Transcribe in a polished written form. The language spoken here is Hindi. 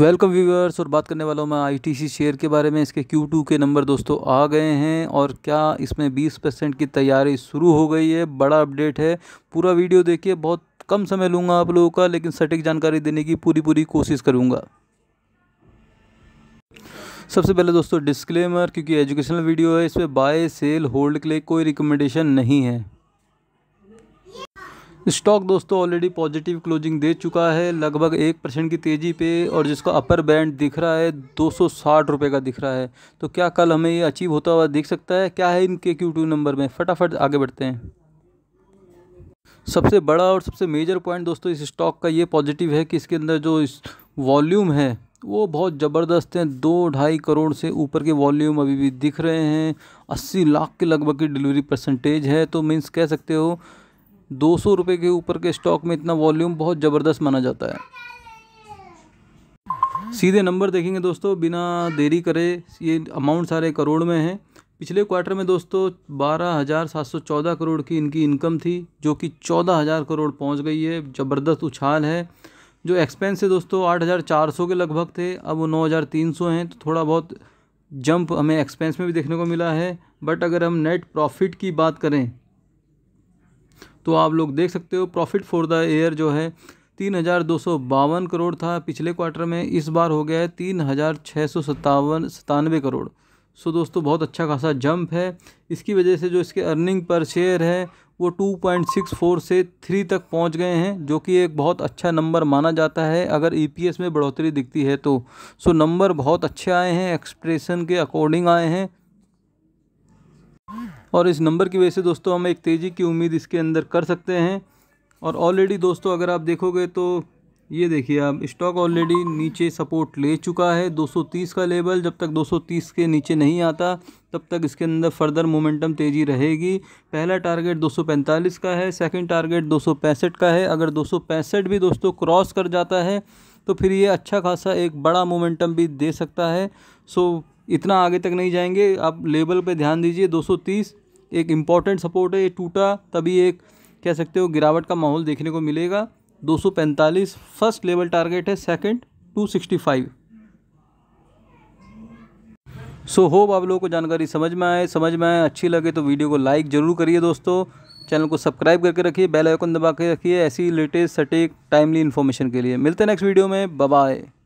वेलकम व्यूअर्स, और बात करने वाला हूँ मैं आईटीसी शेयर के बारे में। इसके Q2 के नंबर दोस्तों आ गए हैं और क्या इसमें 20% की तैयारी शुरू हो गई है। बड़ा अपडेट है, पूरा वीडियो देखिए। बहुत कम समय लूँगा आप लोगों का, लेकिन सटीक जानकारी देने की पूरी कोशिश करूँगा। सबसे पहले दोस्तों डिस्क्लेमर, क्योंकि एजुकेशनल वीडियो है, इसमें बाय सेल होल्ड के लिए कोई रिकमेंडेशन नहीं है। स्टॉक दोस्तों ऑलरेडी पॉजिटिव क्लोजिंग दे चुका है लगभग 1% की तेज़ी पे, और जिसका अपर बैंड दिख रहा है 260 रुपये का दिख रहा है। तो क्या कल हमें ये अचीव होता हुआ दिख सकता है? क्या है इनके Q2 नंबर में, फटाफट आगे बढ़ते हैं। सबसे बड़ा और सबसे मेजर पॉइंट दोस्तों इस स्टॉक का ये पॉजिटिव है कि इसके अंदर जो वॉल्यूम है वो बहुत ज़बरदस्त हैं। 2-2.5 करोड़ से ऊपर के वॉल्यूम अभी भी दिख रहे हैं। 80 लाख के लगभग की डिलीवरी परसेंटेज है। तो मीन्स कह सकते हो 200 रुपये के ऊपर के स्टॉक में इतना वॉल्यूम बहुत ज़बरदस्त माना जाता है। सीधे नंबर देखेंगे दोस्तों बिना देरी करे। ये अमाउंट सारे करोड़ में हैं। पिछले क्वार्टर में दोस्तों 12,714 करोड़ की इनकी इनकम थी, जो कि 14,000 करोड़ पहुँच गई है। ज़बरदस्त उछाल है। जो एक्सपेंस है दोस्तों 8,400 के लगभग थे, अब वो 9,300 हैं। तो थोड़ा बहुत जंप हमें एक्सपेंस में भी देखने को मिला है। बट अगर हम नेट प्रॉफिट की बात करें तो आप लोग देख सकते हो प्रॉफिट फॉर द ईयर जो है 3,252 करोड़ था पिछले क्वार्टर में, इस बार हो गया है 3,697 करोड़। सो दोस्तों बहुत अच्छा खासा जंप है। इसकी वजह से जो इसके अर्निंग पर शेयर है वो 2.64 से 3 तक पहुंच गए हैं, जो कि एक बहुत अच्छा नंबर माना जाता है अगर EPS में बढ़ोतरी दिखती है तो। सो नंबर बहुत अच्छे आए हैं, एक्सप्रेशन के अकॉर्डिंग आए हैं, और इस नंबर की वजह से दोस्तों हम एक तेज़ी की उम्मीद इसके अंदर कर सकते हैं। और ऑलरेडी दोस्तों अगर आप देखोगे तो ये देखिए, आप स्टॉक ऑलरेडी नीचे सपोर्ट ले चुका है 230 का लेवल। जब तक 230 के नीचे नहीं आता तब तक इसके अंदर फर्दर मोमेंटम तेज़ी रहेगी। पहला टारगेट 245 का है, सेकंड टारगेट 265 का है। अगर 265 भी दोस्तों क्रॉस कर जाता है तो फिर ये अच्छा खासा एक बड़ा मोमेंटम भी दे सकता है। सो इतना आगे तक नहीं जाएंगे, आप लेवल पर ध्यान दीजिए। 230 एक इम्पॉर्टेंट सपोर्ट है, ये टूटा तभी एक कह सकते हो गिरावट का माहौल देखने को मिलेगा। 245 फर्स्ट लेवल टारगेट है, सेकंड 265। सो होप आप लोगों को जानकारी समझ में आए। अच्छी लगे तो वीडियो को लाइक ज़रूर करिए दोस्तों, चैनल को सब्सक्राइब करके रखिए, बेल आइकन दबा के रखिए ऐसी लेटेस्ट सटीक टाइमली इन्फॉर्मेशन के लिए। मिलते हैं नेक्स्ट वीडियो में, बाय बाय।